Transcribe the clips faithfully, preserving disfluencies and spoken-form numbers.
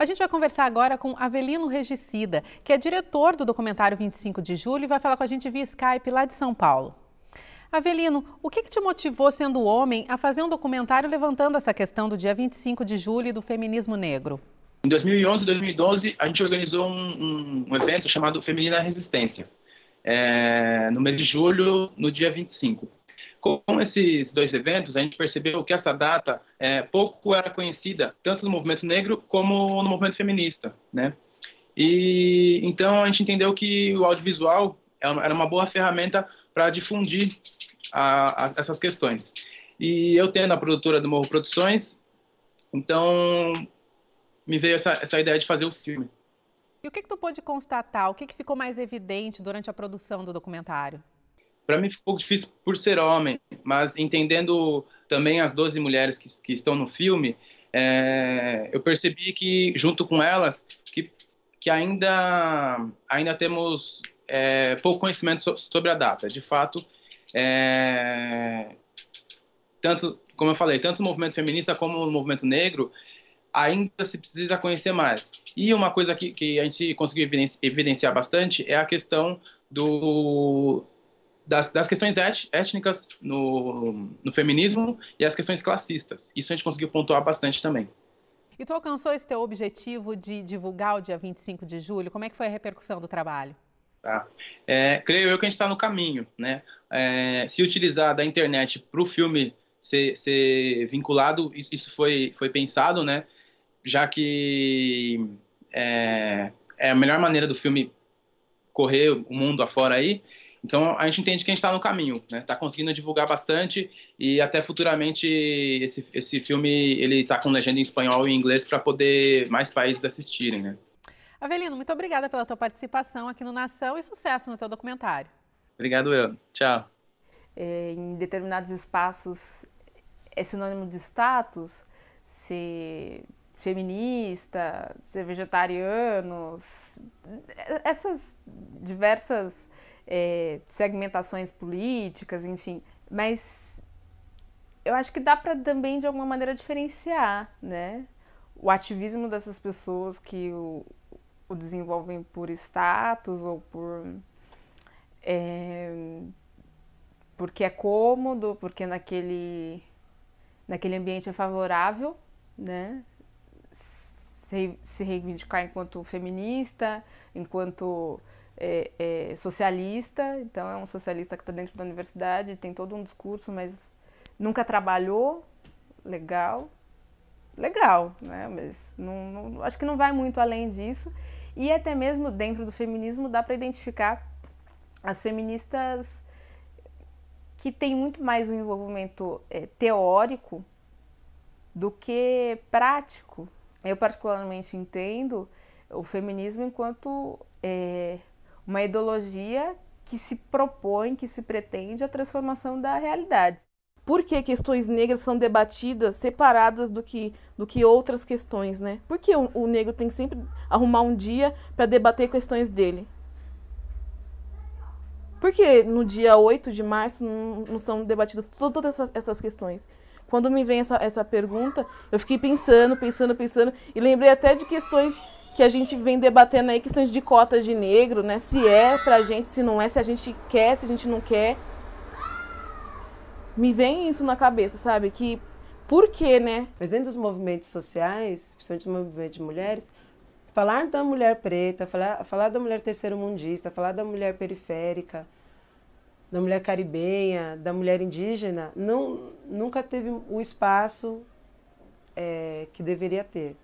A gente vai conversar agora com Avelino Regicida, que é diretor do documentário vinte e cinco de julho e vai falar com a gente via Skype lá de São Paulo. Avelino, o que, que te motivou, sendo homem, a fazer um documentário levantando essa questão do dia vinte e cinco de julho e do feminismo negro? Em dois mil e onze, dois mil e doze, a gente organizou um, um, um evento chamado Feminina Resistência, é, no mês de julho, no dia vinte e cinco. Com esses dois eventos, a gente percebeu que essa data é, pouco era conhecida, tanto no movimento negro como no movimento feminista, né? E então a gente entendeu que o audiovisual era uma boa ferramenta para difundir a, a, essas questões. E eu tendo a produtora do Morro Produções, então me veio essa, essa ideia de fazer o filme. E o que, que tu pôde constatar? O que, que ficou mais evidente durante a produção do documentário? Para mim ficou difícil por ser homem, mas entendendo também as doze mulheres que, que estão no filme, é, eu percebi que, junto com elas, que, que ainda, ainda temos é, pouco conhecimento so, sobre a data. De fato, é, tanto, como eu falei, tanto no movimento feminista como no movimento negro, ainda se precisa conhecer mais. E uma coisa que, que a gente conseguiu evidenciar bastante é a questão do... Das, das questões et, étnicas no, no feminismo e as questões classistas. Isso a gente conseguiu pontuar bastante também. E tu alcançou esse teu objetivo de divulgar o dia vinte e cinco de julho? Como é que foi a repercussão do trabalho? Tá. É, creio eu que a gente está no caminho, né? É, se utilizar da internet para o filme ser, ser vinculado, isso, isso foi, foi pensado, né? Já que é, é a melhor maneira do filme correr o mundo afora aí. Então, a gente entende que a gente está no caminho, né? Está conseguindo divulgar bastante e até futuramente esse, esse filme está com legenda em espanhol e em inglês para poder mais países assistirem, né? Avelino, muito obrigada pela tua participação aqui no Nação e sucesso no teu documentário. Obrigado, eu. Tchau. É, em determinados espaços é sinônimo de status ser feminista, ser vegetariano, essas diversas... É, segmentações políticas, enfim, mas eu acho que dá para também de alguma maneira diferenciar, né, o ativismo dessas pessoas que o, o desenvolvem por status ou por é, porque é cômodo, porque naquele naquele ambiente é favorável, né, se, se reivindicar enquanto feminista, enquanto É, é socialista. Então é um socialista que está dentro da universidade, tem todo um discurso, mas nunca trabalhou, legal, legal, né? Mas não, não, acho que não vai muito além disso. E até mesmo dentro do feminismo dá para identificar as feministas que têm muito mais um envolvimento é, teórico do que prático. Eu particularmente entendo o feminismo enquanto... É, uma ideologia que se propõe, que se pretende a transformação da realidade. Por que questões negras são debatidas, separadas do que, do que outras questões, né? Por que o, o negro tem que sempre arrumar um dia para debater questões dele? Por que no dia oito de março não, não são debatidas todas essas, essas questões? Quando me vem essa, essa pergunta, eu fiquei pensando, pensando, pensando, e lembrei até de questões... que a gente vem debatendo aí, questões de cotas de negro, né? Se é pra gente, se não é, se a gente quer, se a gente não quer. Me vem isso na cabeça, sabe? Que por quê, né? Mas dentro dos movimentos sociais, principalmente do movimento de mulheres, falar da mulher preta, falar, falar da mulher terceiro-mundista, falar da mulher periférica, da mulher caribenha, da mulher indígena, não, nunca teve o espaço é, que deveria ter.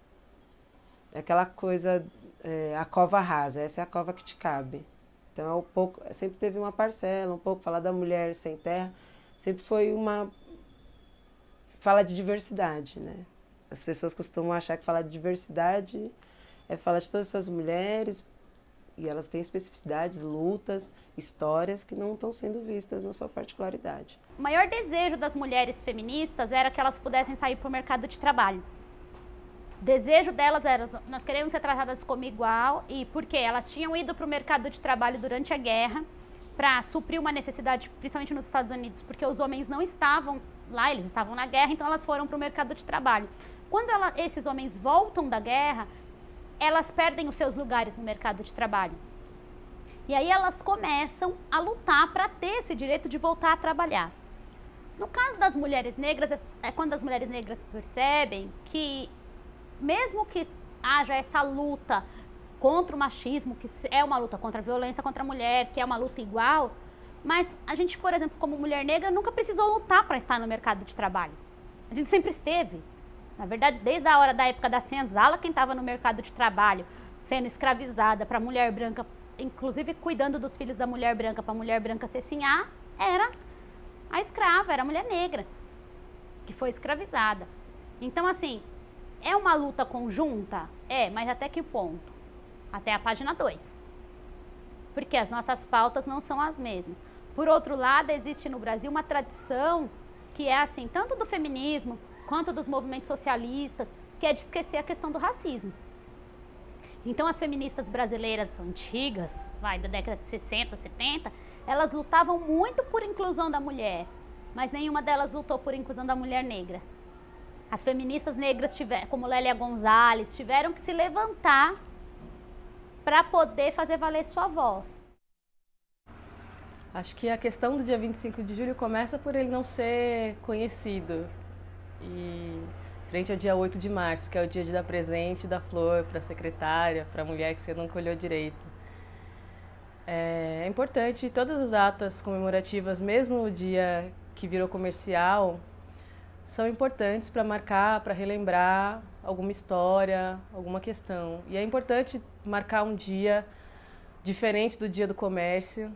Aquela coisa, é, a cova rasa, essa é a cova que te cabe. Então, é um pouco, sempre teve uma parcela, um pouco, falar da mulher sem terra, sempre foi uma... Fala de diversidade, né? As pessoas costumam achar que falar de diversidade é falar de todas essas mulheres, e elas têm especificidades, lutas, histórias que não estão sendo vistas na sua particularidade. O maior desejo das mulheres feministas era que elas pudessem sair para o mercado de trabalho. O desejo delas era, nós queremos ser tratadas como igual, e porque elas tinham ido para o mercado de trabalho durante a guerra para suprir uma necessidade, principalmente nos Estados Unidos, porque os homens não estavam lá, eles estavam na guerra, então elas foram para o mercado de trabalho. Quando ela, esses homens voltam da guerra, elas perdem os seus lugares no mercado de trabalho. E aí elas começam a lutar para ter esse direito de voltar a trabalhar. No caso das mulheres negras, é quando as mulheres negras percebem que, mesmo que haja essa luta contra o machismo, que é uma luta contra a violência contra a mulher, que é uma luta igual, mas a gente, por exemplo, como mulher negra, nunca precisou lutar para estar no mercado de trabalho. A gente sempre esteve. Na verdade, desde a hora da época da senzala, quem estava no mercado de trabalho, sendo escravizada para a mulher branca, inclusive cuidando dos filhos da mulher branca, para a mulher branca se cecinhar, era a escrava, era a mulher negra, que foi escravizada. Então, assim, é uma luta conjunta? É, mas até que ponto? Até a página dois. Porque as nossas pautas não são as mesmas. Por outro lado, existe no Brasil uma tradição que é assim, tanto do feminismo, quanto dos movimentos socialistas, que é de esquecer a questão do racismo. Então, as feministas brasileiras antigas, vai da década de sessenta, setenta, elas lutavam muito por inclusão da mulher, mas nenhuma delas lutou por inclusão da mulher negra. As feministas negras, tiver, como Lélia Gonzalez, tiveram que se levantar para poder fazer valer sua voz. Acho que a questão do dia vinte e cinco de julho começa por ele não ser conhecido. E frente ao dia oito de março, que é o dia de dar presente da flor para a secretária, para a mulher que você não colheu direito. É importante todas as atas comemorativas, mesmo o dia que virou comercial, são importantes para marcar, para relembrar alguma história, alguma questão. E é importante marcar um dia diferente do dia do comércio,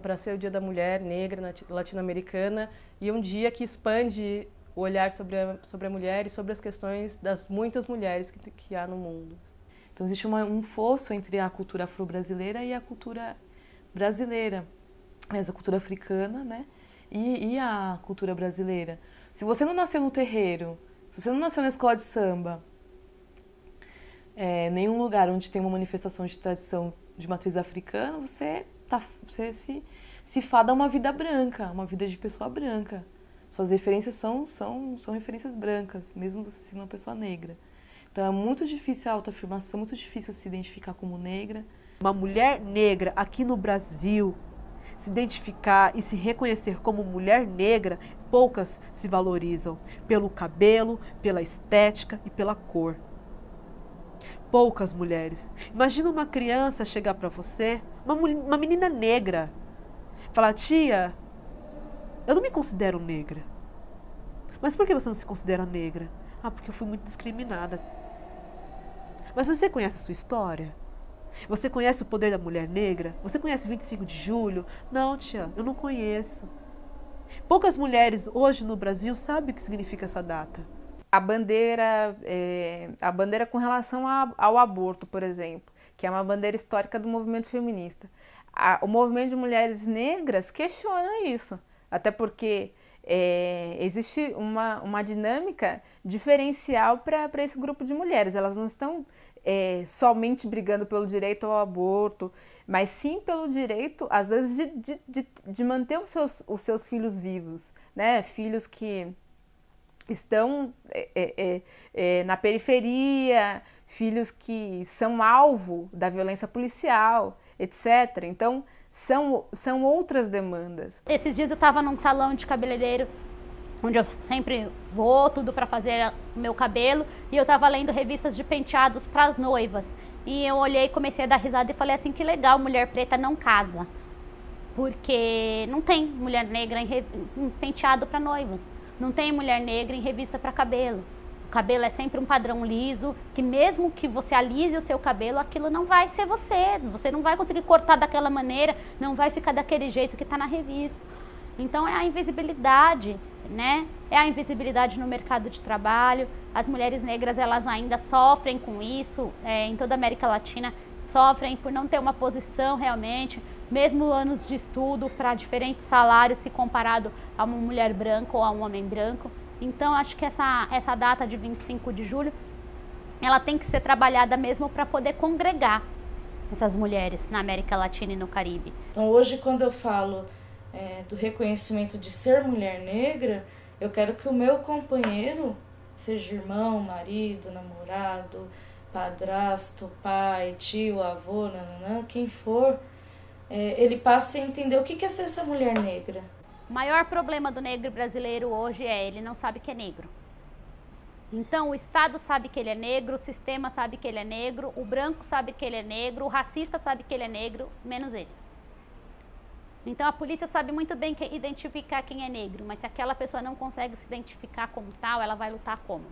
para ser o dia da mulher negra latino-americana, e um dia que expande o olhar sobre a, sobre a mulher e sobre as questões das muitas mulheres que, que há no mundo. Então existe uma, um fosso entre a cultura afro-brasileira e a cultura brasileira, essa cultura africana, né? E, e a cultura brasileira. Se você não nasceu no terreiro, se você não nasceu na escola de samba, é, nenhum lugar onde tem uma manifestação de tradição de matriz africana, você, tá, você se, se fada a uma vida branca, uma vida de pessoa branca. Suas referências são, são, são referências brancas, mesmo você sendo uma pessoa negra. Então é muito difícil a autoafirmação, muito difícil se identificar como negra. Uma mulher negra aqui no Brasil, se identificar e se reconhecer como mulher negra, poucas se valorizam pelo cabelo, pela estética e pela cor. Poucas mulheres. Imagina uma criança chegar para você, uma, uma menina negra, falar, tia, eu não me considero negra. Mas por que você não se considera negra? Ah, porque eu fui muito discriminada. Mas você conhece a sua história? Você conhece o poder da mulher negra? Você conhece vinte e cinco de julho? Não, tia, eu não conheço. Poucas mulheres hoje no Brasil sabem o que significa essa data. A bandeira, é, a bandeira com relação a, ao aborto, por exemplo, que é uma bandeira histórica do movimento feminista. A, o movimento de mulheres negras questiona isso. Até porque é, existe uma, uma dinâmica diferencial para esse grupo de mulheres. Elas não estão é, somente brigando pelo direito ao aborto, mas sim pelo direito, às vezes, de, de, de, de manter os seus, os seus filhos vivos, né? Filhos que estão é, é, é, na periferia, filhos que são alvo da violência policial, etcétera. Então, São, são outras demandas. Esses dias eu estava num salão de cabeleireiro, onde eu sempre vou, tudo para fazer o meu cabelo, e eu estava lendo revistas de penteados para as noivas. E eu olhei, comecei a dar risada e falei assim, que legal, mulher preta não casa. Porque não tem mulher negra em, re... em penteado para noivas, não tem mulher negra em revista para cabelo. O cabelo é sempre um padrão liso, que mesmo que você alise o seu cabelo, aquilo não vai ser você. Você não vai conseguir cortar daquela maneira, não vai ficar daquele jeito que está na revista. Então é a invisibilidade, né? É a invisibilidade no mercado de trabalho. As mulheres negras, elas ainda sofrem com isso, é, em toda a América Latina, sofrem por não ter uma posição realmente, mesmo anos de estudo para diferentes salários, se comparado a uma mulher branca ou a um homem branco. Então, acho que essa, essa data de vinte e cinco de julho, ela tem que ser trabalhada mesmo para poder congregar essas mulheres na América Latina e no Caribe. Então, hoje, quando eu falo é, do reconhecimento de ser mulher negra, eu quero que o meu companheiro, seja irmão, marido, namorado, padrasto, pai, tio, avô, nananã, quem for, é, ele passa a entender o que é ser essa mulher negra. O maior problema do negro brasileiro hoje é ele não sabe que é negro. Então o Estado sabe que ele é negro, o sistema sabe que ele é negro, o branco sabe que ele é negro, o racista sabe que ele é negro, menos ele. Então a polícia sabe muito bem que identificar quem é negro, mas se aquela pessoa não consegue se identificar como tal, ela vai lutar como?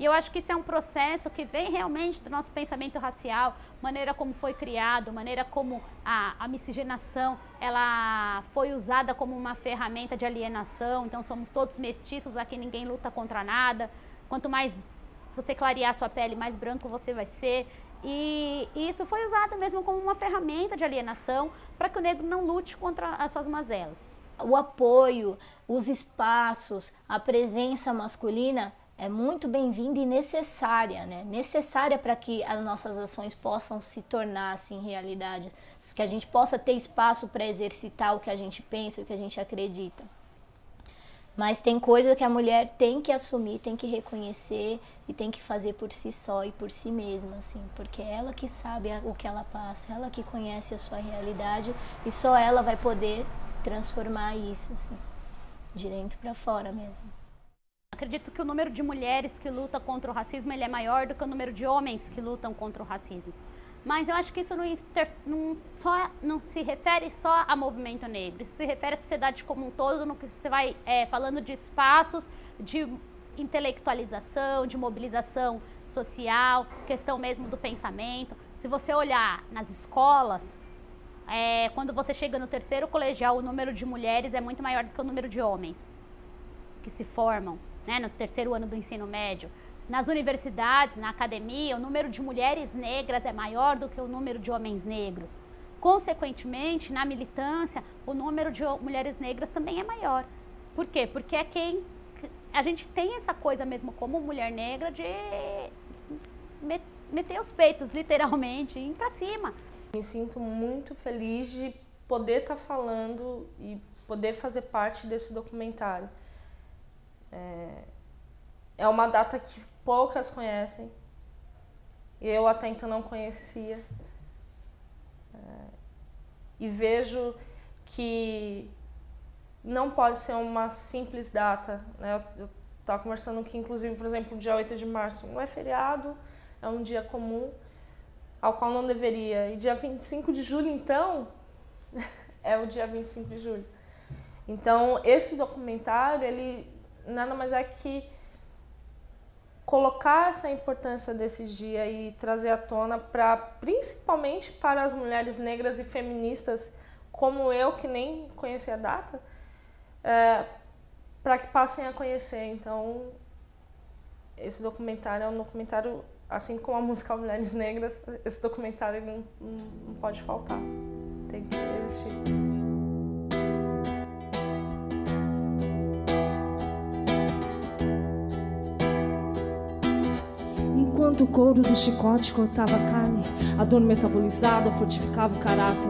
E eu acho que isso é um processo que vem realmente do nosso pensamento racial, maneira como foi criado, maneira como a, a miscigenação ela foi usada como uma ferramenta de alienação. Então somos todos mestiços, aqui ninguém luta contra nada. Quanto mais você clarear sua pele, mais branco você vai ser. E, e isso foi usado mesmo como uma ferramenta de alienação para que o negro não lute contra as suas mazelas. O apoio, os espaços, a presença masculina é muito bem-vinda e necessária, né? Necessária para que as nossas ações possam se tornar assim, realidade, que a gente possa ter espaço para exercitar o que a gente pensa, o que a gente acredita. Mas tem coisa que a mulher tem que assumir, tem que reconhecer e tem que fazer por si só e por si mesma, assim, porque é ela que sabe o que ela passa, ela que conhece a sua realidade e só ela vai poder transformar isso, assim, de dentro para fora mesmo. Acredito que o número de mulheres que lutam contra o racismo ele é maior do que o número de homens que lutam contra o racismo. Mas eu acho que isso não, inter... não, só, não se refere só a movimento negro, isso se refere à sociedade como um todo, no que você vai é, falando de espaços, de intelectualização, de mobilização social, questão mesmo do pensamento. Se você olhar nas escolas, é, quando você chega no terceiro colegial, o número de mulheres é muito maior do que o número de homens que se formam. Né, no terceiro ano do ensino médio, nas universidades, na academia, o número de mulheres negras é maior do que o número de homens negros. Consequentemente, na militância, o número de mulheres negras também é maior. Por quê? Porque é quem... A gente tem essa coisa mesmo como mulher negra de meter os peitos, literalmente, e ir pra cima. Me sinto muito feliz de poder estar falando e poder fazer parte desse documentário. É uma data que poucas conhecem, eu até então não conhecia, e vejo que não pode ser uma simples data, né? Eu estava conversando que, inclusive, por exemplo, o dia oito de março não é feriado, é um dia comum, ao qual não deveria, e dia vinte e cinco de julho, então, é o dia vinte e cinco de julho. Então, esse documentário, ele... nada mais é que colocar essa importância desse dia e trazer à tona, para principalmente para as mulheres negras e feministas como eu, que nem conhecia a data, é, para que passem a conhecer. Então, esse documentário é um documentário, assim como a música Mulheres Negras, esse documentário não, não pode faltar, tem que existir. Enquanto o couro do chicote cortava a carne, a dor metabolizada fortificava o caráter.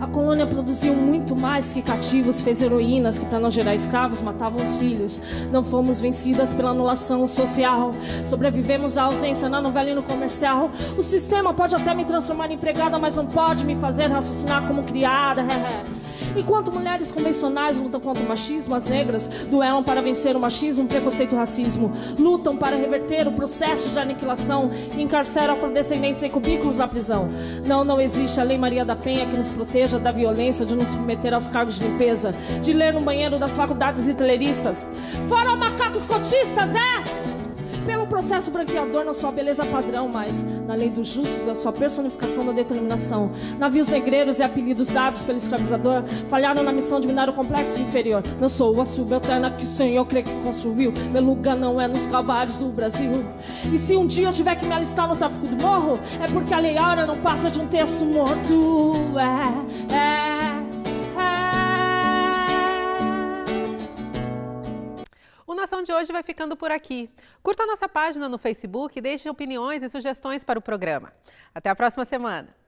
A colônia produziu muito mais que cativos, fez heroínas que, para não gerar escravos, matavam os filhos. Não fomos vencidas pela anulação social, sobrevivemos à ausência na novela e no comercial. O sistema pode até me transformar em empregada, mas não pode me fazer raciocinar como criada. Enquanto mulheres convencionais lutam contra o machismo, as negras duelam para vencer o machismo, o preconceito e o racismo. Lutam para reverter o processo de aniquilação e encarceram afrodescendentes em cubículos à prisão. Não, não existe a Lei Maria da Penha que nos proteja da violência, de nos submeter aos cargos de limpeza, de ler no banheiro das faculdades hitleristas. Fora macacos cotistas, é? Pelo processo branqueador, não só a beleza padrão, mas na lei dos justos, a sua personificação da determinação. Navios negreiros e apelidos dados pelo escravizador falharam na missão de minar o complexo inferior. Não sou a subalterna que o senhor crê que construiu, meu lugar não é nos calvários do Brasil. E se um dia eu tiver que me alistar no tráfico do morro, é porque a lei áurea não passa de um texto morto. É, é. O Nação de hoje vai ficando por aqui. Curta a nossa página no Facebook e deixe opiniões e sugestões para o programa. Até a próxima semana!